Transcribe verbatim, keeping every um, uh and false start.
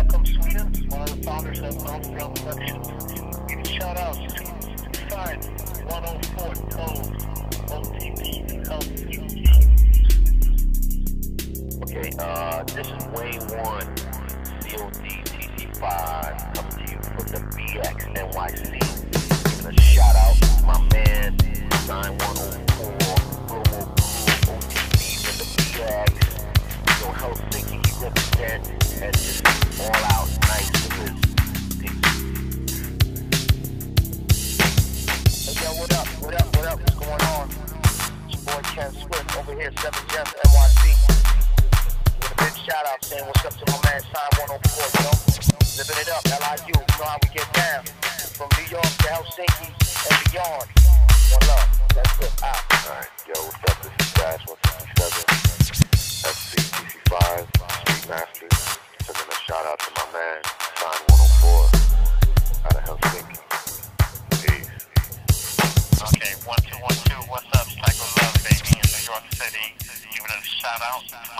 Stockholm, Sweden, one of the founders of Nordstrom Productions. Give a shout out two six five, one oh four, O T P, Okay, uh, this is Wayne one, C O D T C five, coming to you from the B X N Y C. Giving a shout out to my man, nine one oh four, Romo Crew, O T P from the B X. So Helsinki, he represents. And just all out nice business. Hey yo, what up, what up, what up, what's going on? It's your boy Ken Swift over here, seven Gems N Y C. With a big shout out saying what's up to my man Sign one oh four, you know? Living it up, L I U, you know how we get down. From New York to Helsinki and beyond. One love, that's it, out. Alright, yo, what's up, this is Dash one fifty-seven, F C T C five, Streetmaster. Shout out to my man, Sign one oh four, out of Helsinki. Peace. Okay, one two one two, what's up, Psycho Love, baby, in New York City. Giving a shout out to